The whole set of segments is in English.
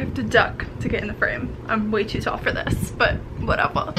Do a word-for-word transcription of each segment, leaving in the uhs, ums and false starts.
I have to duck to get in the frame. I'm way too tall for this, but whatever.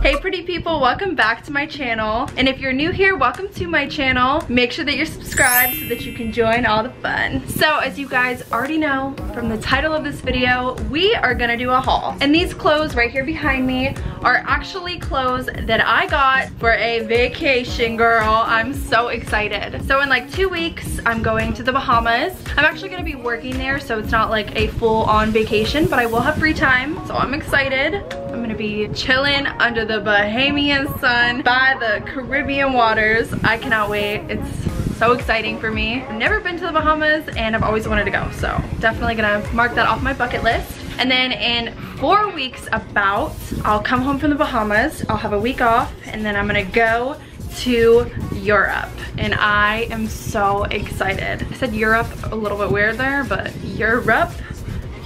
Hey pretty people, welcome back to my channel. And if you're new here, welcome to my channel. Make sure that you're subscribed so that you can join all the fun. So as you guys already know from the title of this video, we are gonna do a haul. And these clothes right here behind me are actually clothes that I got for a vacation, girl. I'm so excited. So in like two weeks, I'm going to the Bahamas. I'm actually gonna be working there, so it's not like a full on vacation, but I will have free time, so I'm excited. I'm gonna be chilling under the The Bahamian sun by the Caribbean waters. I cannot wait. It's so exciting for me. I've never been to the Bahamas and I've always wanted to go, so definitely gonna mark that off my bucket list. And then in four weeks about, I'll come home from the Bahamas. I'll have a week off and then I'm gonna go to Europe, and I am so excited. I said Europe a little bit weird there, but Europe,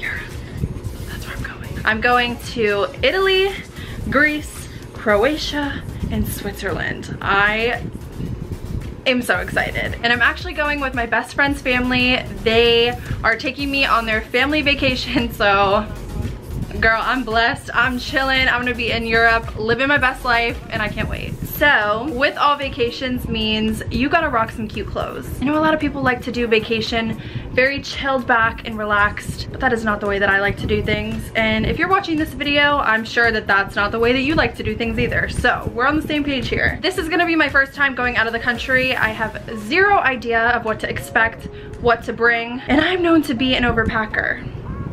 Europe, that's where I'm going. I'm going to Italy, Greece, Croatia, and Switzerland. I am so excited. And I'm actually going with my best friend's family. They are taking me on their family vacation, so girl, I'm blessed. I'm chilling. I'm gonna be in Europe, living my best life, and I can't wait. So, with all vacations means you gotta rock some cute clothes. I know a lot of people like to do vacation very chilled back and relaxed, but that is not the way that I like to do things. And if you're watching this video, I'm sure that that's not the way that you like to do things either. So, we're on the same page here. This is gonna be my first time going out of the country. I have zero idea of what to expect, what to bring, and I'm known to be an overpacker.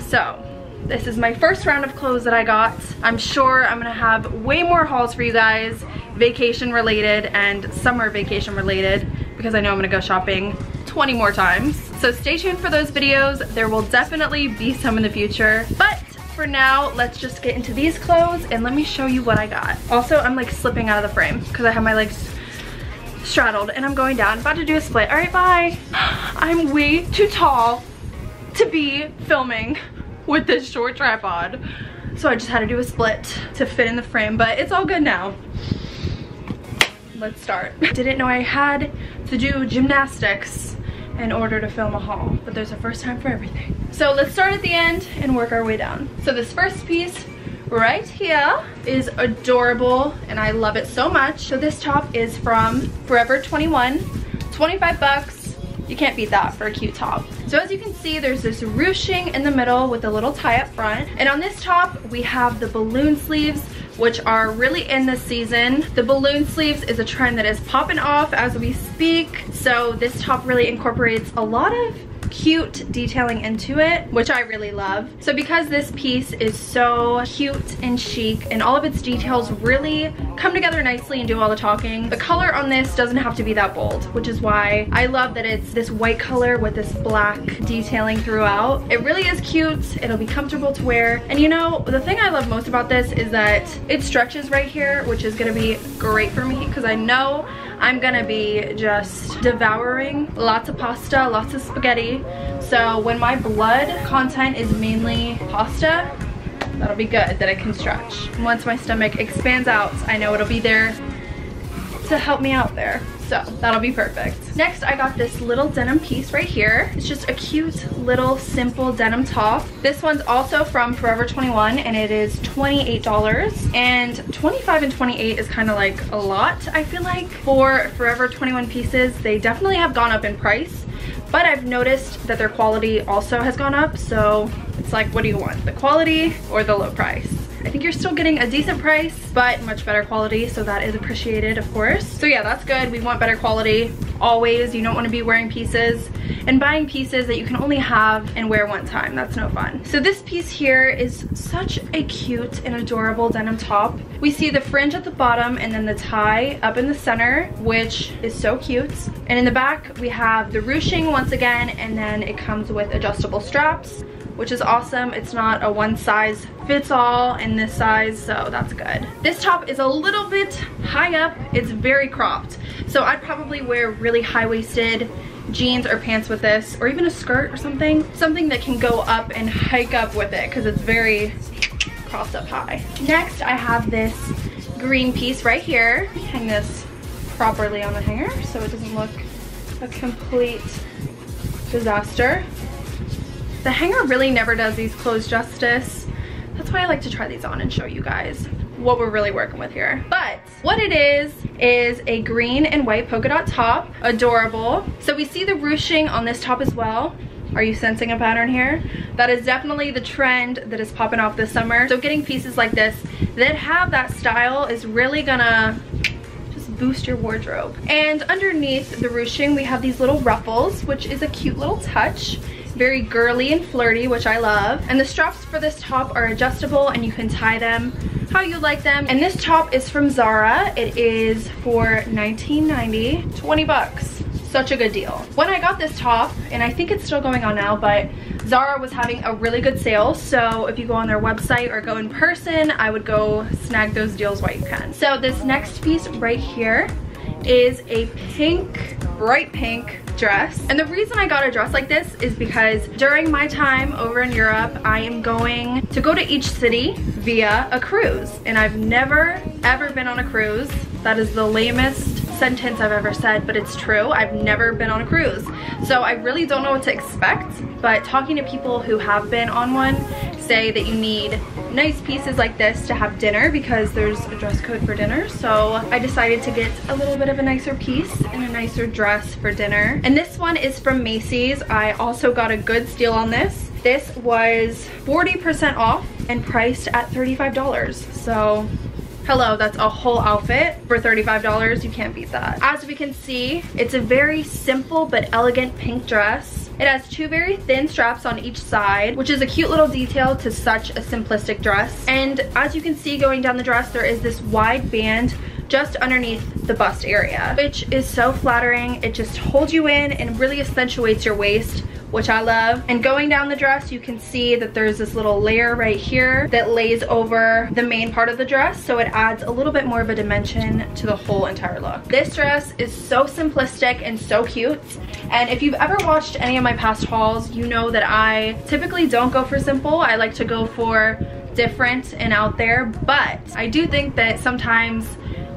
So, this is my first round of clothes that I got. I'm sure I'm gonna have way more hauls for you guys, vacation related and summer vacation related, because I know I'm gonna go shopping twenty more times. So stay tuned for those videos. There will definitely be some in the future. But for now, let's just get into these clothes and let me show you what I got. Also, I'm like slipping out of the frame because I have my legs straddled and I'm going down, about to do a split. All right, bye. I'm way too tall to be filming with this short tripod, so I just had to do a split to fit in the frame, but it's all good now. Let's start. Didn't know I had to do gymnastics in order to film a haul, but there's a first time for everything. So let's start at the end and work our way down. So this first piece right here is adorable and I love it so much. So this top is from Forever twenty-one, twenty-five bucks. You can't beat that for a cute top. So as you can see, there's this ruching in the middle with a little tie up front. And on this top, we have the balloon sleeves, which are really in this season. The balloon sleeves is a trend that is popping off as we speak. So this top really incorporates a lot of cute detailing into it, which I really love. So because this piece is so cute and chic and all of its details really come together nicely and do all the talking, the color on this doesn't have to be that bold, which is why I love that it's this white color with this black detailing throughout. It really is cute. It'll be comfortable to wear. And you know, the thing I love most about this is that it stretches right here, which is gonna be great for me because I know I'm gonna be just devouring lots of pasta, lots of spaghetti. So when my blood content is mainly pasta, that'll be good that I can stretch. Once my stomach expands out, I know it'll be there to help me out there. So that'll be perfect. Next, I got this little denim piece right here. It's just a cute little simple denim top. This one's also from Forever twenty-one and it is twenty-eight dollars. And twenty-five and twenty-eight is kind of like a lot, I feel like. For Forever twenty-one pieces, they definitely have gone up in price, but I've noticed that their quality also has gone up. So it's like, what do you want? The quality or the low price? I think you're still getting a decent price, but much better quality, so that is appreciated, of course. So yeah, that's good. We want better quality always. You don't want to be wearing pieces and buying pieces that you can only have and wear one time. That's no fun. So this piece here is such a cute and adorable denim top. We see the fringe at the bottom and then the tie up in the center, which is so cute. And in the back, we have the ruching once again, and then it comes with adjustable straps, which is awesome. It's not a one size fits all in this size, so that's good. This top is a little bit high up. It's very cropped. So I'd probably wear really high-waisted jeans or pants with this, or even a skirt or something. Something that can go up and hike up with it, because it's very cropped up high. Next, I have this green piece right here. Hang this properly on the hanger so it doesn't look a complete disaster. The hanger really never does these clothes justice. That's why I like to try these on and show you guys what we're really working with here. But what it is is a green and white polka dot top. Adorable. So we see the ruching on this top as well. Are you sensing a pattern here? That is definitely the trend that is popping off this summer. So getting pieces like this that have that style is really gonna just boost your wardrobe. And underneath the ruching we have these little ruffles, which is a cute little touch. Very girly and flirty, which I love. And the straps for this top are adjustable and you can tie them how you like them. And this top is from Zara. It is for nineteen ninety, twenty bucks. Such a good deal. When I got this top, and I think it's still going on now, but Zara was having a really good sale, so if you go on their website or go in person, I would go snag those deals while you can. So this next piece right here is a pink, bright pink dress. And the reason I got a dress like this is because during my time over in Europe, I am going to go to each city via a cruise. And I've never, ever been on a cruise. That is the lamest sentence I've ever said, but it's true. I've never been on a cruise. So I really don't know what to expect, but talking to people who have been on one say that you need nice pieces like this to have dinner because there's a dress code for dinner. So I decided to get a little bit of a nicer piece and a nicer dress for dinner. And this one is from Macy's. I also got a good steal on this. This was forty percent off and priced at thirty-five dollars. So hello, that's a whole outfit for thirty-five dollars. You can't beat that. As we can see, it's a very simple but elegant pink dress. It has two very thin straps on each side, which is a cute little detail to such a simplistic dress. And as you can see going down the dress, there is this wide band just underneath the bust area, which is so flattering. It just holds you in and really accentuates your waist, which I love. And going down the dress, you can see that there's this little layer right here that lays over the main part of the dress, so it adds a little bit more of a dimension to the whole entire look. This dress is so simplistic and so cute, and if you've ever watched any of my past hauls, you know that I typically don't go for simple. I like to go for different and out there, but I do think that sometimes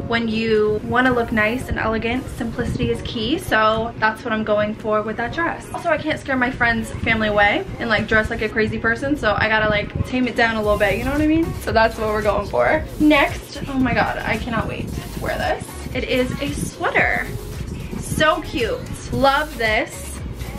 when you want to look nice and elegant, simplicity is key, so that's what I'm going for with that dress. Also, I can't scare my friends' family away and like dress like a crazy person, so I gotta like tame it down a little bit, you know what I mean? So that's what we're going for. Next, oh my god, I cannot wait to wear this. It is a sweater. So cute. Love this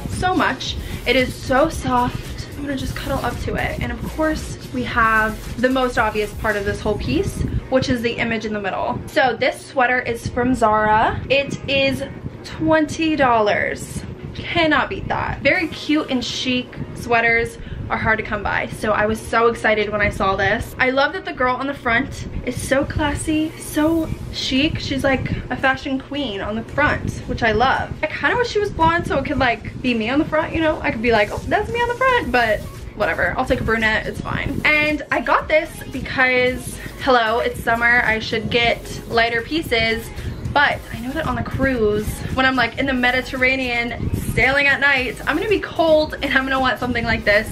so much. It is so soft. I'm gonna just cuddle up to it. And of course, we have the most obvious part of this whole piece, which is the image in the middle. So this sweater is from Zara. It is twenty dollars. Cannot beat that. Very cute and chic sweaters are hard to come by, so I was so excited when I saw this. I love that the girl on the front is so classy, so chic. She's like a fashion queen on the front, which I love. I kind of wish she was blonde so it could like be me on the front, you know? I could be like, oh, that's me on the front, but whatever. I'll take a brunette, it's fine. And I got this because, hello, it's summer, I should get lighter pieces, but I know that on the cruise, when I'm like in the Mediterranean sailing at night, I'm gonna be cold and I'm gonna want something like this.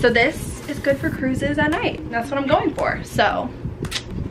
So this is good for cruises at night. And that's what I'm going for, so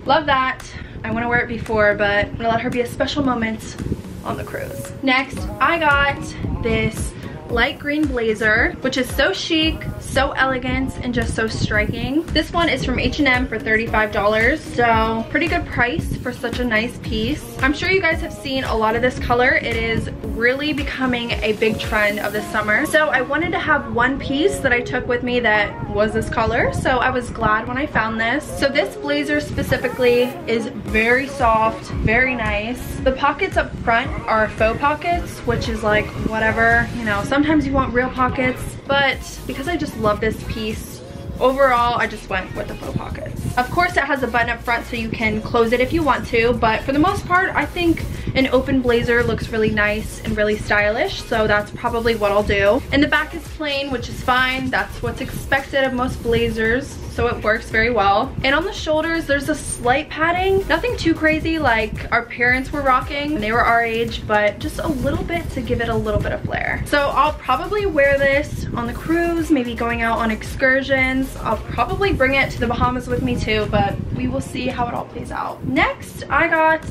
love that. I wanna wear it before, but I'm gonna let her be a special moment on the cruise. Next, I got this light green blazer, which is so chic, so elegant, and just so striking. This one is from H and M for thirty-five dollars, so pretty good price for such a nice piece. I'm sure you guys have seen a lot of this color. It is really becoming a big trend of the summer. So I wanted to have one piece that I took with me that was this color, so I was glad when I found this. So this blazer specifically is very soft, very nice. The pockets up front are faux pockets, which is like whatever, you know, some Sometimes you want real pockets, but because I just love this piece, overall I just went with the faux pockets. Of course it has a button up front so you can close it if you want to, but for the most part I think an open blazer looks really nice and really stylish, so that's probably what I'll do. And the back is plain, which is fine. That's what's expected of most blazers, so it works very well. And on the shoulders, there's a slight padding. Nothing too crazy like our parents were rocking when they were our age, but just a little bit to give it a little bit of flair. So I'll probably wear this on the cruise, maybe going out on excursions. I'll probably bring it to the Bahamas with me too, but we will see how it all plays out. Next, I got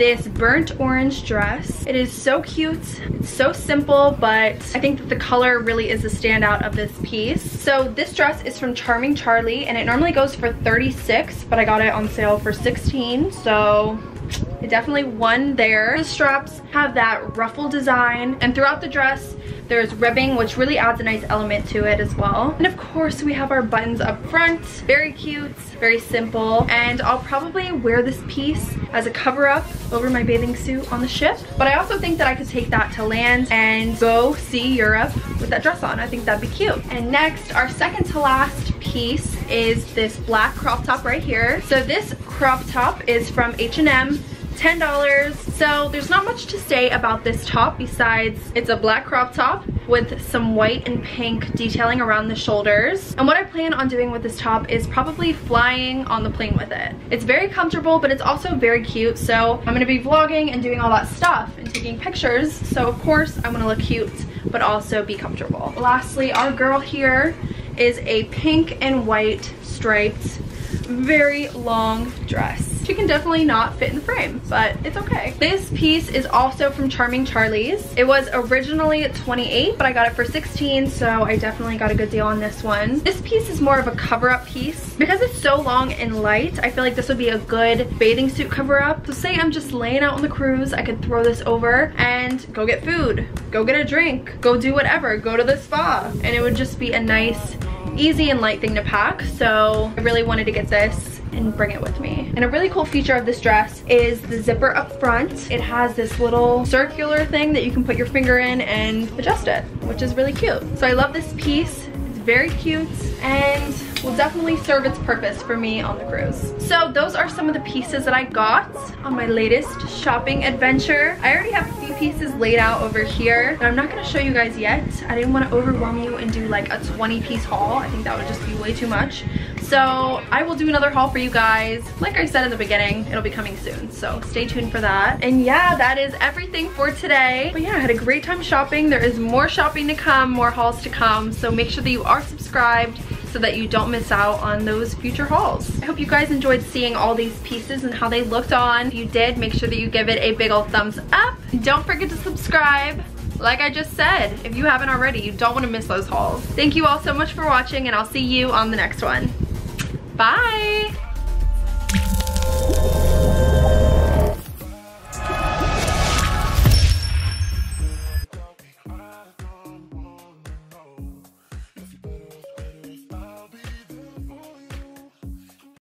this burnt orange dress. It is so cute. It's so simple, but I think that the color really is the standout of this piece. So this dress is from Charming Charlie, and it normally goes for thirty-six dollars, but I got it on sale for sixteen dollars, so it definitely won there. The straps have that ruffle design, and throughout the dress there's ribbing, which really adds a nice element to it as well. And of course we have our buttons up front. Very cute, very simple, and I'll probably wear this piece as a cover up over my bathing suit on the ship. But I also think that I could take that to land and go see Europe with that dress on. I think that'd be cute. And next, our second to last piece is this black crop top right here. So this crop top is from H and M. ten dollars. So there's not much to say about this top besides it's a black crop top with some white and pink detailing around the shoulders. And what I plan on doing with this top is probably flying on the plane with it. It's very comfortable, but it's also very cute. So I'm gonna be vlogging and doing all that stuff and taking pictures. So of course I'm gonna look cute, but also be comfortable. Lastly, our girl here is a pink and white striped, very long dress. She can definitely not fit in the frame, but it's okay. This piece is also from Charming Charlie's. It was originally twenty-eight dollars, but I got it for sixteen dollars, so I definitely got a good deal on this one. This piece is more of a cover-up piece. Because it's so long and light, I feel like this would be a good bathing suit cover-up. So say I'm just laying out on the cruise, I could throw this over and go get food, go get a drink, go do whatever, go to the spa, and it would just be a nice, easy and light thing to pack. So I really wanted to get this and bring it with me. And a really cool feature of this dress is the zipper up front. It has this little circular thing that you can put your finger in and adjust it, which is really cute. So I love this piece. It's very cute and will definitely serve its purpose for me on the cruise. So those are some of the pieces that I got on my latest shopping adventure. I already have a few pieces laid out over here, but I'm not gonna show you guys yet. I didn't wanna overwhelm you and do like a twenty piece haul. I think that would just be way too much. So I will do another haul for you guys. Like I said in the beginning, it'll be coming soon, so stay tuned for that. And yeah, that is everything for today. But yeah, I had a great time shopping. There is more shopping to come, more hauls to come, so make sure that you are subscribed so that you don't miss out on those future hauls. I hope you guys enjoyed seeing all these pieces and how they looked on. If you did, make sure that you give it a big old thumbs up. Don't forget to subscribe, like I just said, if you haven't already. You don't want to miss those hauls. Thank you all so much for watching, and I'll see you on the next one. Bye!